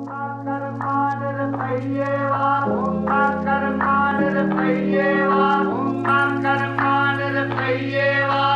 Om Kankar Kanar Paiye Va.